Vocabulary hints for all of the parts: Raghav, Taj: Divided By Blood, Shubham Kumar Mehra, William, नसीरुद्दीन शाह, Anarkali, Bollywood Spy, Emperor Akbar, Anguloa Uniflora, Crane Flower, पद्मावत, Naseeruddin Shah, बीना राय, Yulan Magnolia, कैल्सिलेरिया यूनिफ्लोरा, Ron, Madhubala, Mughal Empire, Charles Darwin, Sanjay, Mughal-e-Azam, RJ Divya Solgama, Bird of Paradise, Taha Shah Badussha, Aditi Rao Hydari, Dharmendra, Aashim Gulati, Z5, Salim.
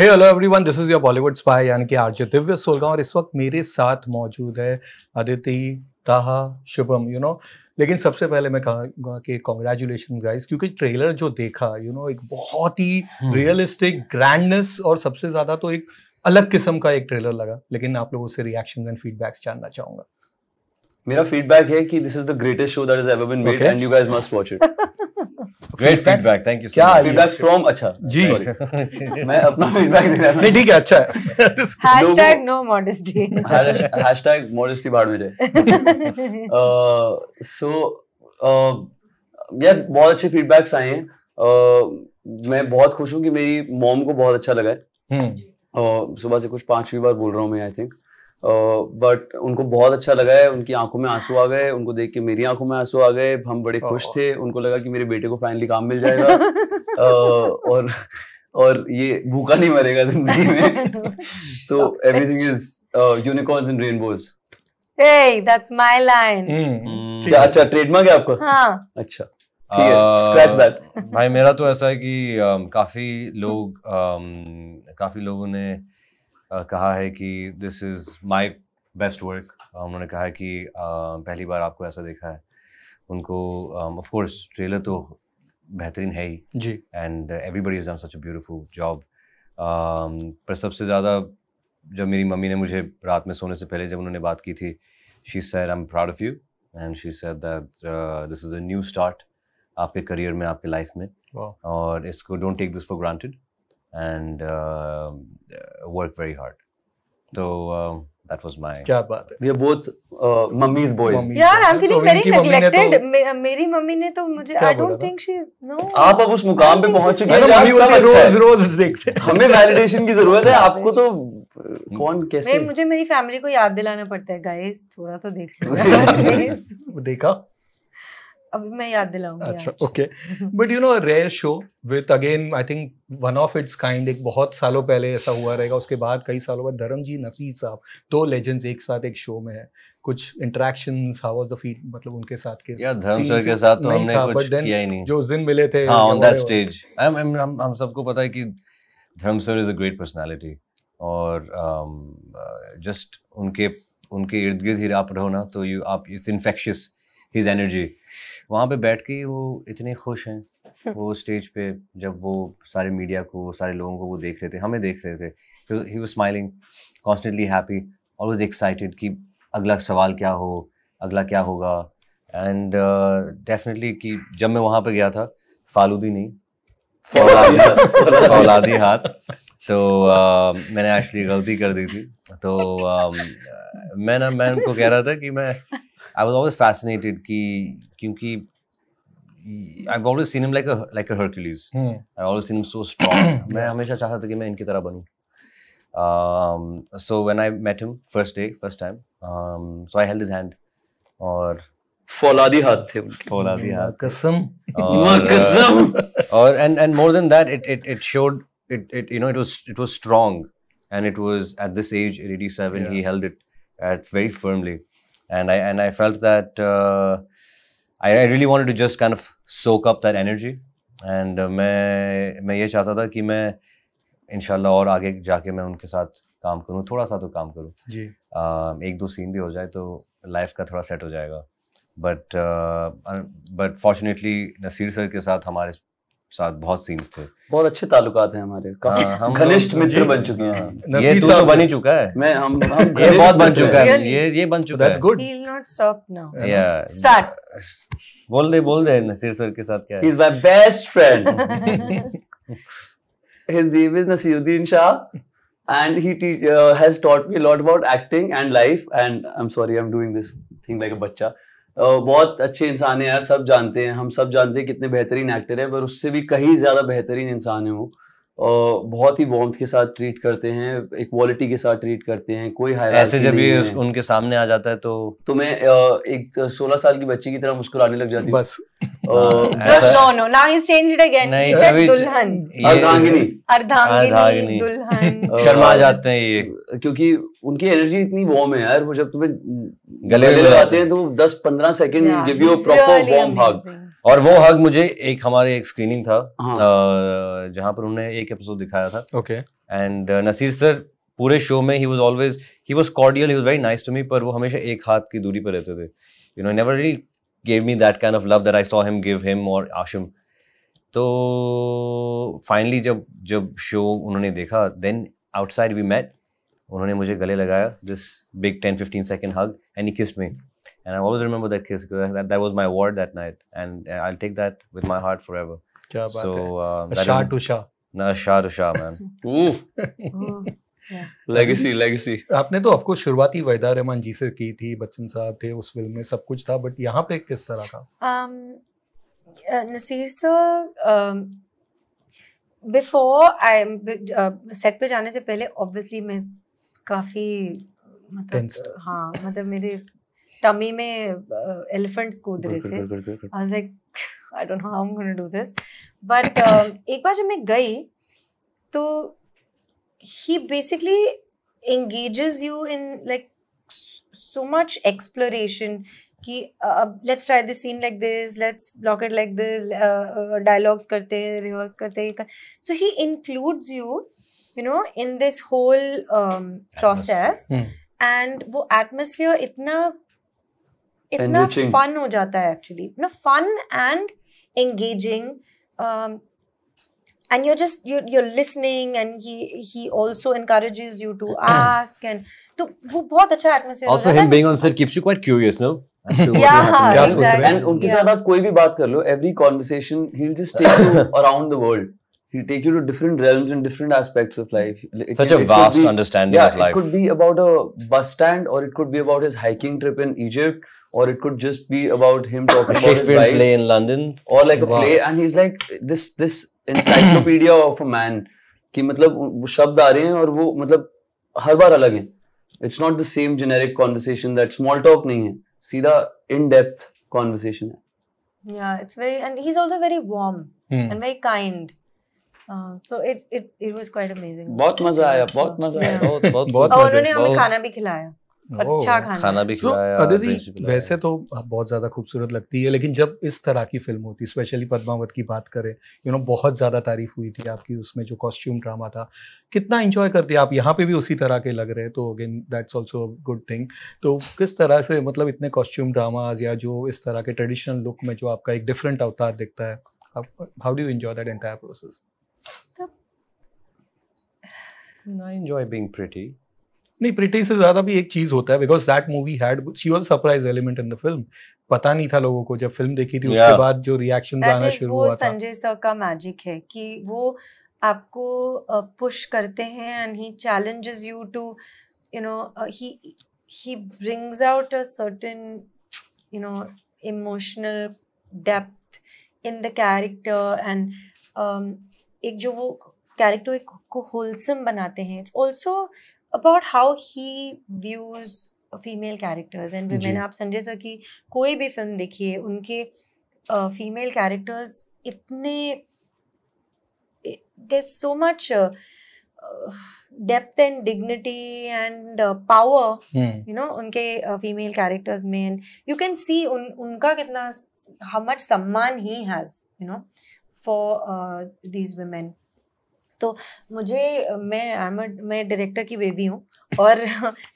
Hello everyone, this is your Bollywood spy यानी कि RJ Divya सोलगांव और इस वक्त मेरे साथ मौजूद है अदिति, ताहा, शुभम, यू नो। लेकिन सबसे पहले मैं कहूँगा कि कॉन्ग्रेचुलेशन गाइस, क्योंकि ट्रेलर जो देखा एक बहुत ही रियलिस्टिक ग्रैंडनेस और सबसे ज़्यादा तो एक अलग किस्म का एक ट्रेलर लगा। लेकिन आप लोगों से रिएक्शंस एंड फीडबैक्स जानना चाहूँगा। मेरा फीडबैक है कि this is the greatest show that has ever been made and you guys must watch it. Great feedback, thank you. क्या फीडबैक फ्रॉम? अच्छा जी, मैं अपना फीडबैक दे रहा हूं। नहीं ठीक है, अच्छा है। #NoModesty #modesty भाड़ में जाए। सो यार बहुत अच्छे फीडबैक्स आए हैं। मैं बहुत खुश हूं कि मेरी मॉम को बहुत अच्छा लगा है। सुबह से कुछ 5वीं बार बोल रहा हूं मैं, आई थिंक, बट उनको बहुत अच्छा लगा है। उनकी आंखों में आंसू आ गए, उनको देख के मेरी आंखों में आंसू आ गए। हम बड़े खुश थे, उनको लगा कि मेरे बेटे को फाइनली काम मिल जाएगा और ये भूखा नहीं मरेगा जिंदगी में। तो everything is unicorns and rainbows. Hey, that's my line. अच्छा, ट्रेडमार्क है आपका? हाँ। अच्छा ठीक है, स्क्रैच दैट। भाई मेरा तो ऐसा है कि काफी लोगों ने कहा है कि this is my best work. उन्होंने कहा है कि पहली बार आपको ऐसा देखा है। उनको ऑफ कोर्स ट्रेलर तो बेहतरीन है ही जी, and everybody has done such a beautiful job. पर सबसे ज़्यादा जब मेरी मम्मी ने मुझे रात में सोने से पहले जब उन्होंने बात की थी, she said I am proud of you and she said that this is a new start आपके करियर में, आपके लाइफ में, और इसको don't take this for granted and work very hard. So that was my. क्या बात है? We are both mummy's boys. यार I'm feeling very neglected. मेरी मम्मी ने तो मुझे I don't think she no. आप अब उस मुकाम पे पहुँच चुके हैं। रोज रोज देखते हैं। हमें validation की जरूरत है, आपको तो कौन कैसे? मुझे मेरी फैमिली को याद दिलाना पड़ता है, guys थोड़ा तो देख लो। देखा? अभी मैं याद दिलाऊंगा। अच्छा okay, but you know rare show with again I think one of its kind. एक बहुत सालों पहले ऐसा हुआ रहेगा, उसके बाद कई सालों बाद धर्म जी, नसीर साहब, 2 लेजेंड्स एक साथ एक शो में है। कुछ interactions, how was the feel, मतलब उनके साथ के या धर्म सर के साथ तो हमने कुछ किया ही नहीं। जो उस दिन मिले थे ऑन दैट स्टेज, हम सबको पता है कि Dharam sir is a great personality और जस्ट उनके इर्द-गिर्द ही आप रहो ना तो आप इट्स इन्फेक्शियस हिज एनर्जी। वहाँ पे बैठ के वो इतने खुश हैं वो स्टेज पे, जब वो सारे मीडिया को, सारे लोगों को वो देख रहे थे, हमें देख रहे थे, he was smiling constantly, happy, always excited कि अगला सवाल क्या हो, अगला क्या होगा। एंड डेफिनेटली कि जब मैं वहाँ पे गया था, फालूदी नहीं फौलादी हाथ तो मैंने एक्चुअली गलती कर दी थी। तो मैं उनको कह रहा था कि मैं I was always fascinated क्योंकि I've always seen him like a Hercules. I've always seen him so strong. मैं हमेशा चाहता था कि मैं इनकी तरह बनूं. So when I met him first time, so I held his hand और फौलादी हाथ थे उनके. फौलादी हाथ. कसम. और and more than that, it showed it you know it was strong and it was at this age at 87 he held it at very firmly. And I felt that I really wanted to just kind of soak up that energy. And मैं ये चाहता था कि मैं इंशाल्लाह और आगे जाके मैं उनके साथ काम करूँ, थोड़ा सा तो काम करूँ जी। 1-2 सीन भी हो जाए तो लाइफ का थोड़ा सेट हो जाएगा। बट फॉर्चुनेटली नसीर सर के साथ हमारे साथ बहुत सीन्स थे, बहुत अच्छे ताल्लुकात हैं हमारे, काफी घनिष्ठ मित्र बन चुके हैं। ये तो बन ही चुका है। मैं हम ये बहुत बन चुका है, ये बन चुका है। That's good, he will not stop now. या स्टार्ट, बोल दे नसीर सर के साथ क्या है। He is my best friend, his name is नसीरुद्दीन शाह and he has taught me lot about acting and life and I am sorry I am doing this thing like a बच्चा। बहुत अच्छे इंसान है यार, सब जानते हैं, हम सब जानते हैं कितने बेहतरीन एक्टर है, पर उससे भी कहीं ज़्यादा बेहतरीन इंसान है वो। बहुत ही वार्मथ के साथ ट्रीट करते हैं, एक क्वालिटी के साथ ट्रीट करते हैं, कोई हायरार्की ऐसे जब ये उनके सामने आ जाता है तो मैं एक 16 साल की बच्ची की तरह मुस्कुराने लग जाती हूँ बस। No now he changed it again, he said दुल्हन, अर्धांगिनी, दुल्हन, शर्मा जाते हैं ये, क्योंकि उनकी एनर्जी इतनी वार्म है यार। वो जब तुम्हें गले लगाते हैं तो 10-15 second give you a proper warm hug. और वो हग मुझे एक हमारे एक स्क्रीनिंग था जहाँ पर उन्होंने एक एपिसोड दिखाया था ओके एंड नसीर सर पूरे शो में he was cordial, he was very nice to me, पर वो हमेशा एक हाथ की दूरी पर रहते थे. You know, he never really gave me that kind of love that I saw him give him or Aashim. तो finally जब शो उन्होंने देखा, then outside we met, उन्होंने मुझे गले लगाया, this big 10-15 second hug, and he kissed me. And I always remember that kiss because that was my award that night, and I'll take that with my heart forever. क्या बात है? Shah to Shah. ना Shah to Shah man. Legacy आपने तो of course शुरुआती वहीदा रहमान जी से की थी, बच्चन साहब थे उस फिल्म में, सब कुछ था, बट यहाँ पे किस तरह था? Naseer sir before I set पे जाने से पहले ऑब्वियसली मैं काफ़ी मतलब हाँ मतलब मेरे टमी में एलिफेंट्स कूद रहे थे. I was like I don't know how I am gonna do this, but एक बार जब मैं गई तो he basically engages you in like so much exploration ki let's try this scene like this, let's block it like this, dialogues karte hain, rehearse karte hain, so he includes you, you know, in this whole process and wo atmosphere itna fun ho jata hai actually, you know, fun and engaging and you're listening and he also encourages you to ask and so वो बहुत अच्छा atmosphere also him being on set keeps you quite curious no yeah exactly and उनके साथ आप कोई भी बात कर लो, every conversation he'll just take you around the world, he'll take you to different realms and different aspects of life, such a vast understanding of life. It could be about a bus stand or it could be about his hiking trip in Egypt or it could just be about him talking about his life, play in London or like a play and he's like this encyclopedia of a man कि मतलब वो शब्द आ रहे हैं और वो मतलब हर बार अलग हैं. It's not the same generic conversation, that small talk नहीं है, सीधा in depth conversation है. Yeah, it's very and he's also very warm and very kind. So it was quite amazing. बहुत मजा आया, बहुत मजा आया, बहुत. और उन्होंने हमें खाना भी खिलाया. अच्छा खाना भी खिलाया. अदिति वैसे तो बहुत ज़्यादा खूबसूरत लगती है, लेकिन जब इस तरह की फिल्म होती, स्पेशली पद्मावत की बात करें, यू नो बहुत ज़्यादा तारीफ हुई थी आपकी उसमें, जो कॉस्ट्यूम ड्रामा था, कितना एंजॉय करती आप. यहाँ पे भी उसी तरह के लग रहे, तो again that's also good thing. तो किस तरह से मतलब इतने कॉस्ट्यूम ड्रामाज या जो इस तरह के ट्रेडिशनल लुक में जो आपका एक डिफरेंट अवतार दिखता है, how do you enjoy that entire process? I enjoy being pretty. नहीं, प्रिटी से ज़्यादा भी एक चीज़ होता है, because that movie had she was surprise element in the film. पता नहीं था लोगों को जब फिल्म देखी थी, उसके बाद जो रिएक्शंस आना शुरू हुआ था, संजय सर का मैजिक है कि वो आपको पुश करते हैं and he challenges you to, you know, he brings out a certain, you know, emotional depth in the character and एक जो वो कैरेक्टर को होलसम बनाते हैं. It's also about how he views female characters and women. आप Sanjay sir की कोई भी फिल्म देखिए, उनके female characters इतने, there's so much depth and dignity and power, you know, उनके female characters में, and you can see उनका कितना, how much सम्मान he has, you know, for these women. तो मुझे मैं डायरेक्टर की बेबी हूँ और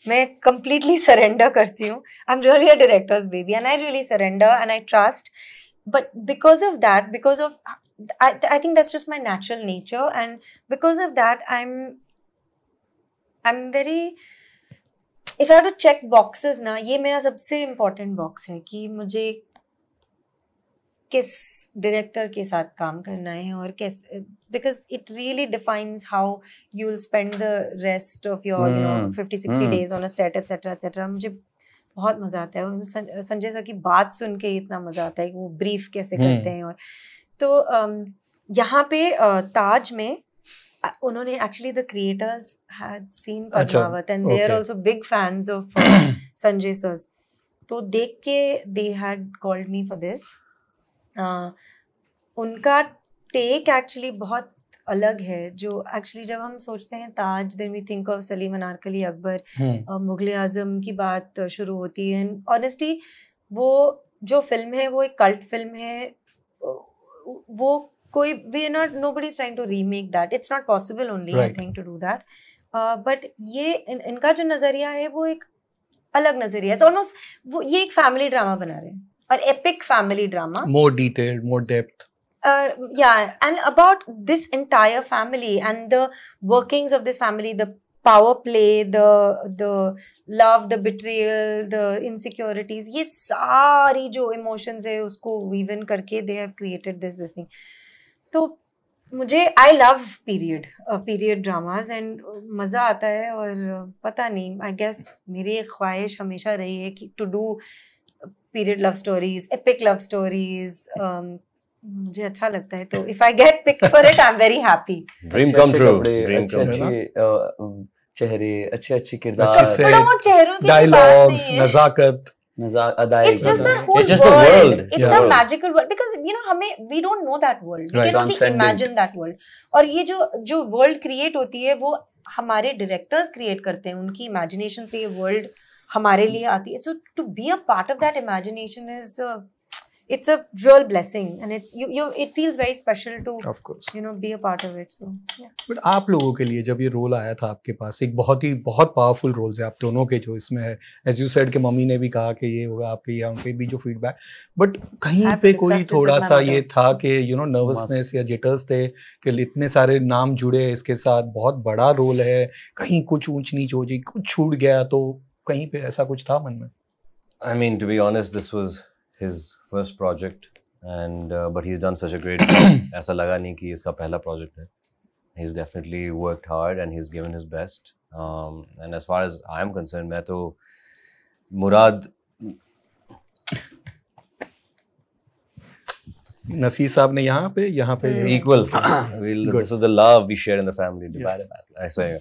मैं कंप्लीटली सरेंडर करती हूँ. I am really a director's baby and I really surrender and I trust, but because of that, because of I think that's just my natural nature and because of that I am very, if I have to check boxes ना, ये मेरा सबसे important box है कि मुझे किस director के साथ काम करना है और कैसे, because it really defines how you'll spend the rest of your, you know, 50-60 days on a set, etc, etc. मुझे बहुत मज़ा आता है संजय सर की बात सुन के, इतना मज़ा आता है कि वो ब्रीफ कैसे करते हैं. और तो यहाँ पे ताज में उन्होंने actually the creators had seen पद्मावत and they are also big fans of Sanjay sir, तो देख के they had called me for this. उनका टेक एक्चुअली बहुत अलग है, जो एक्चुअली जब हम सोचते हैं Taj, then we think of Salim, Anarkali, Akbar, Mughal-e-Azam की बात शुरू होती है. एंड ऑनेस्टली वो जो फिल्म है वो एक कल्ट फिल्म है, वो कोई we not nobody is trying to remake that, it's not possible only I think to do that. But ये इनका जो नज़रिया है वो एक अलग नज़रिया है. इट्स ऑलमोस्ट वो ये एक फैमिली ड्रामा बना रहे हैं और epic family drama, more detail, more depth. Yeah, and about this entire family and the workings of this family, the power play, the love, the betrayal, the insecurities, ये सारी जो emotions है उसको weave in करके they have created this thing. तो मुझे I love period dramas and मज़ा आता है. और पता नहीं, I guess मेरी एक ख्वाहिश हमेशा रही है कि to do period love stories, epic love stories. मुझे अच्छा लगता है, तो if I get picked for it I am very happy. Dream come true. Dream come true. चेहरे, अच्छे किरदार, थोड़ा बहुत चेहरों की डायलॉग्स, नजाकत, अदाएगा. It's just the world. It's a magical world because you know हमें we don't know that world, we can not imagine that world. और ये जो वर्ल्ड क्रिएट होती है वो हमारे डायरेक्टर्स क्रिएट करते हैं, उनकी इमेजिनेशन से ये वर्ल्ड हमारे लिए आती है. So to be a part of that imagination is it's a real blessing and it's you it feels very special to of course you know be a part of it, so yeah. But aap logo ke liye jab ye role aaya tha aapke paas, ek bahut powerful roles hai aap dono ke jo isme hai, as you said ke mummy ne bhi kaha ki ye hoga aapke, yahan pe bhi jo feedback, but kahin pe koi thoda sa ye tha ki you know nervousness ya jitters the ke itne sare naam jude hai iske sath, bahut bada role hai, kahin kuch unch neech ho jaye, kuch chhut gaya, to kahin pe aisa kuch tha man mein? I mean, to be honest, this was his first project and but he's done such a great job. ऐसा लगा नहीं कि इसका पहला project है. He's definitely worked hard and he's given his best. And as far as I am concerned, मैं तो मुराद नसीर साहब ने यहाँ पे equal. This is the love we share in the family. Divided by blood. ऐसा है.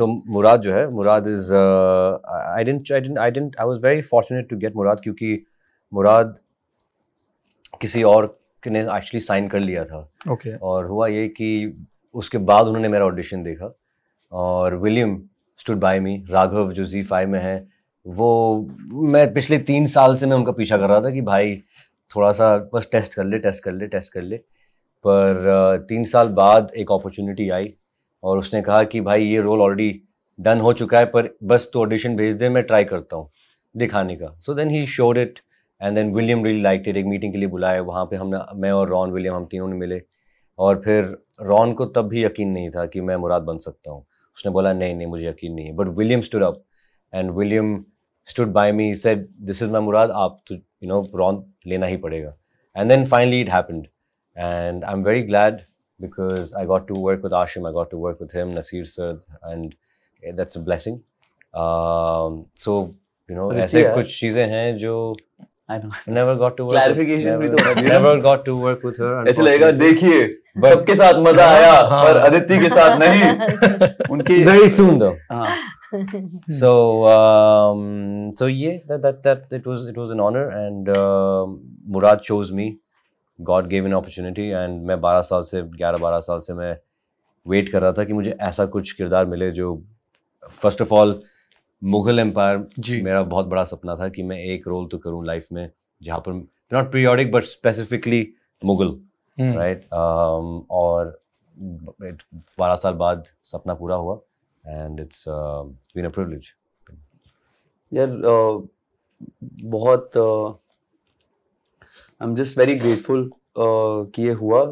तो मुराद जो है, मुराद is I was very fortunate to get मुराद क्योंकि मुराद किसी और ने एक्चुअली साइन कर लिया था. ओके. और हुआ ये कि उसके बाद उन्होंने मेरा ऑडिशन देखा और William stood by me, Raghav जो Z5 में है, वो मैं पिछले 3 साल से मैं उनका पीछा कर रहा था कि भाई थोड़ा सा बस टेस्ट कर ले. पर 3 साल बाद एक अपॉर्चुनिटी आई और उसने कहा कि भाई ये रोल ऑलरेडी डन हो चुका है, पर बस तो ऑडिशन भेज दे, मैं ट्राई करता हूँ दिखाने का. So then he showed it and then William really liked it. एक मीटिंग के लिए बुलाया, वहाँ पे हमने, मैं और रॉन, विलियम हम तीनों ने मिले. और फिर रॉन को तब भी यकीन नहीं था कि मैं मुराद बन सकता हूँ. उसने बोला नहीं, मुझे यकीन नहीं है. But William stood up and William stood by me, said this is my Murad, आप तो यू नो रॉन लेना ही पड़ेगा. And then finally it happened and I am very glad because I got to work with Ashim, I got to work with him, Naseer sir, and that's a blessing. So you know ऐसे कुछ चीज़ें हैं जो I know. Never got to work. Clarification भी तो होना चाहिए. Never got to work with her. ऐसे लगेगा देखिए सबके साथ मजा आया पर अदिति के साथ नहीं. उनकी very soon though. So yeah, that it was an honor and Murad chose me. God gave an opportunity and मैं 11 साल से मैं wait कर रहा था कि मुझे ऐसा कुछ किरदार मिले जो first of all Mughal empire मेरा बहुत बड़ा सपना था कि मैं एक रोल तो करूं लाइफ में जहाँ पर not periodic but specifically Mughal, right. और 12 साल बाद सपना पूरा हुआ and it's been a privilege. यार बहुत I am just very grateful कि ये हुआ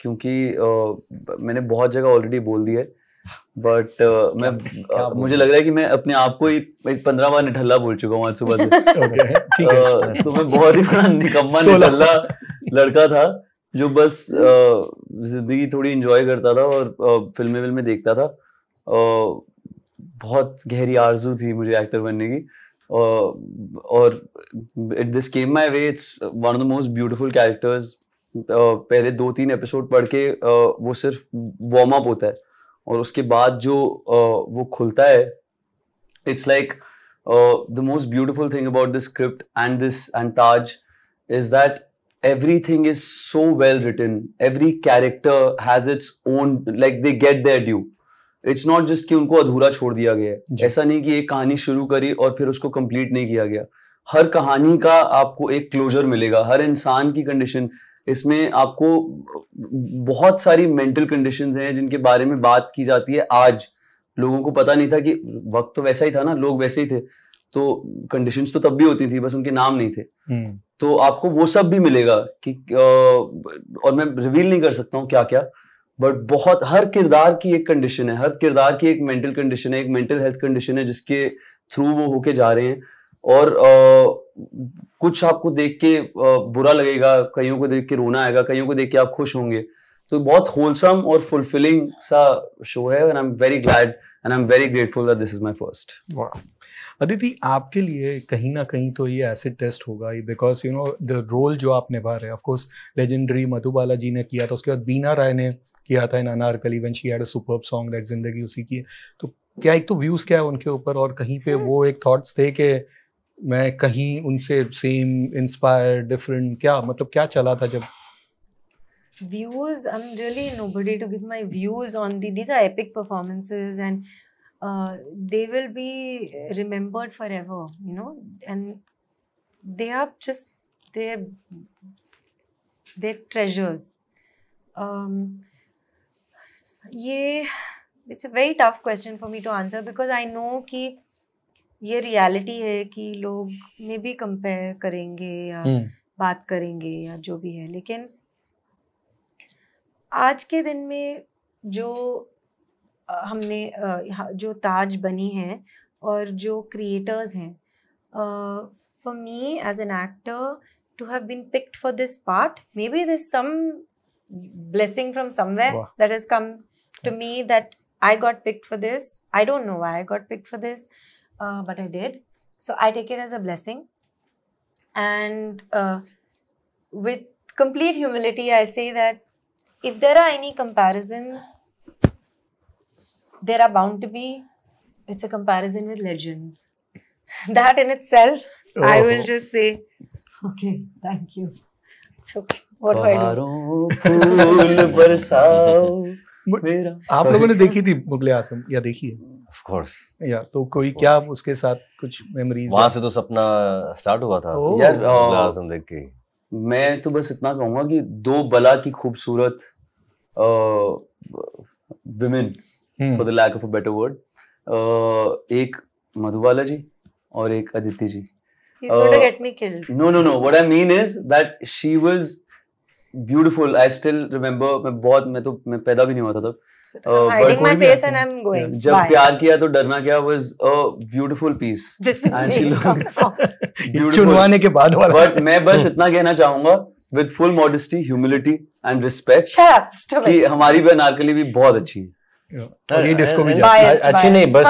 क्योंकि मैंने बहुत जगह ऑलरेडी बोल दिया है बट मुझे लग रहा है कि मैं अपने आप को ही 15 बार निठल्ला बोल चुका हूँ आज सुबह से. ठीक है. तो मैं बहुत ही बड़ा निकम्मा निठल्ला लड़का था जो बस जिंदगी थोड़ी एंजॉय करता था और फिल्में देखता था. बहुत गहरी आरजू थी मुझे एक्टर बनने की और it this came my way. It's one of the most beautiful characters. पहले 2-3 एपिसोड पढ़ के वो सिर्फ वार्म अप होता है और उसके बाद जो वो खुलता है, it's like the most beautiful thing about this script and Taj is that everything is so well written. Every character has its own, like they get their due. It's not just कि उनको अधूरा छोड़ दिया गया है. ऐसा नहीं कि एक कहानी शुरू करी और फिर उसको कंप्लीट नहीं किया गया. हर कहानी का आपको एक क्लोजर मिलेगा. हर इंसान की कंडीशन इसमें आपको बहुत सारी मेंटल कंडीशंस हैं जिनके बारे में बात की जाती है। आज लोगों को पता नहीं था कि वक्त तो वैसा ही था ना, लोग वैसे ही थे, तो कंडीशंस तो तब भी होती थी, बस उनके नाम नहीं थे। तो आपको वो सब भी मिलेगा कि और मैं रिवील नहीं कर सकता हूँ क्या क्या, बट बहुत हर किरदार की एक कंडीशन है, हर किरदार की एक मेंटल कंडीशन है, एक मेंटल हेल्थ कंडीशन है जिसके थ्रू वो होके जा रहे हैं। और कुछ आपको देख के बुरा लगेगा, कईयों को देख के रोना आएगा, कईयों को देख के आप खुश होंगे। तो बहुत होलसम और फुलफिलिंग सा शो है and I am very glad and I am very grateful that this is my first. Aditi, आपके लिए कहीं ना कहीं तो ये एसिड टेस्ट होगा ही, because you know the role जो आप निभा रहे हैं, of course legendary Madhubala ji ने किया था, उसके बाद बीना राय ने किया था in Anarkali when she had a superb song that जिंदगी उसी की है। तो क्या एक तो व्यूज क्या है उनके ऊपर, और कहीं पे वो एक थॉट्स थे कि मैं कहीं उनसे सेम, इंस्पायर, डिफरेंट, क्या मतलब क्या चला था जब? Views, I'm really nobody to give my views on these are epic performances and they will be remembered forever, you know, and they are just they're treasures. It's a very tough question for me to answer because I know कि ये reality है कि लोग में भी compare करेंगे या बात करेंगे या जो भी है, लेकिन आज के दिन में जो हमने जो ताज बनी है और जो क्रिएटर्स हैं, for me as an actor to have been picked for this part, maybe there is some blessing from somewhere that has come to me that I got picked for this, I don't know why I got picked for this but I did, so I take it as a blessing and with complete humility I say that if there are any comparisons, there are bound to be, it's a comparison with legends. That in itself, oh. I will just say okay, thank you, it's okay, what do I do? Phool barsao mera, aap logo ne dekhi thi Mughal-e-Azam ya dekhi hai? Of course, ya to koi kya uske sath kuch memories wahan se to sapna start hua tha yaar Mughal-e-Azam dekh ke। मैं तो बस इतना कहूंगा कि दो बला की खूबसूरत women, for the lack of a better word, एक मधुबाला जी और एक अदिति जी। He's gonna get me killed. No, no, no. What I mean is that she was beautiful. I still remember, मैं पैदा भी नहीं हुआ था तब। Hiding my face and I'm going. जब प्यार किया तो डरना क्या was a beautiful piece. This is me. चुनवाने के बाद वाला। But मैं बस इतना कहना चाहूँगा with full modesty, humility and respect कि हमारी भी अनारकली भी बहुत अच्छी है। और ये डिस्को भी अच्छी नहीं, बस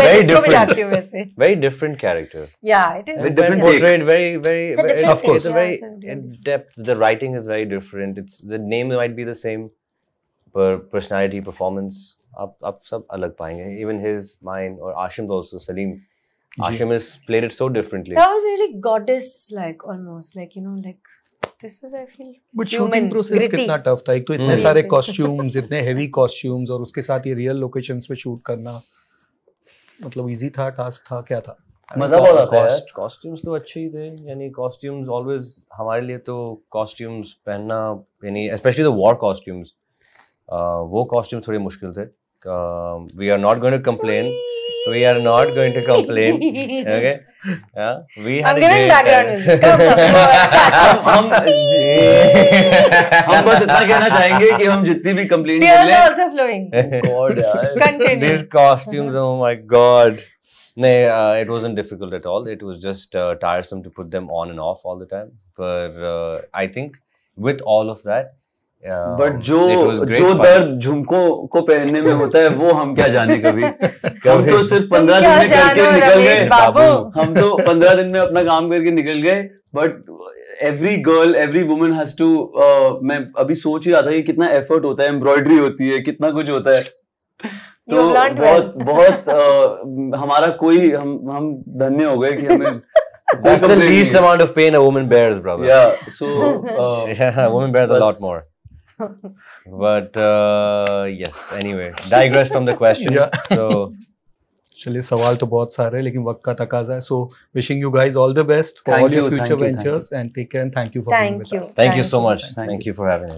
very different, very different character. Yeah, it is different portrait, very very, of course, it's a very in depth. The writing is very different. It's the name might be the same, but personality, performance, आप सब अलग पाएंगे. Even his, mine, or Aashim's also. Salim, Aashim has played it so differently. That was really goddess-like, almost like, you know, like. This is, I feel, but shooting process कितना tough था? एक तो इतने सारे कॉस्ट्यूम्स, इतने heavy costumes, और उसके साथ ये रियल लोकेशंस पे शूट करना, मतलब इजी था टास्क था क्या था? मजा बहुत आता है। कॉस्ट्यूम्स तो अच्छे ही थे, यानी कॉस्ट्यूम्स ऑलवेज हमारे लिए तो कॉस्ट्यूम्स पहनना, यानी स्पेशली द वॉर कॉस्ट्यूम्स, वो कॉस्ट्यूम थोड़े मुश्किल थे। We are not going to complain. We are not going to complain. Okay? Yeah. We had. I'm giving background music. हम बस इतना कहना चाहेंगे कि हम जितनी भी complaint कर लें. Tears are also flowing. God, continue. These costumes, oh my God. नहीं, it wasn't difficult at all. It was just tiresome to put them on and off all the time. But I think with all of that. But जो दर्द झुमकों को पहनने में होता है वो हम क्या जाने कभी। हम तो सिर्फ 15 दिन में करके निकल गए, हम तो 15 दिन में अपना काम करके निकल गए, but every girl, every woman has to, मैं अभी सोच ही रहा था कि कितना एफर्ट होता है, एम्ब्रॉयडरी होती है, कितना कुछ होता है। तो बहुत बहुत हमारा कोई हम धन्य हो गए कि हमें that's the least amount of pain a woman bears, brother. Yeah, so yeah, woman bears a lot more. But yes, anyway, digress from the question. Yeah. So चलिए सवाल तो बहुत सारे हैं लेकिन वक्त का तकाजा है, so wishing you guys all the best for your future ventures and take care and thank you for being with us. Thank you so much, thank you for having.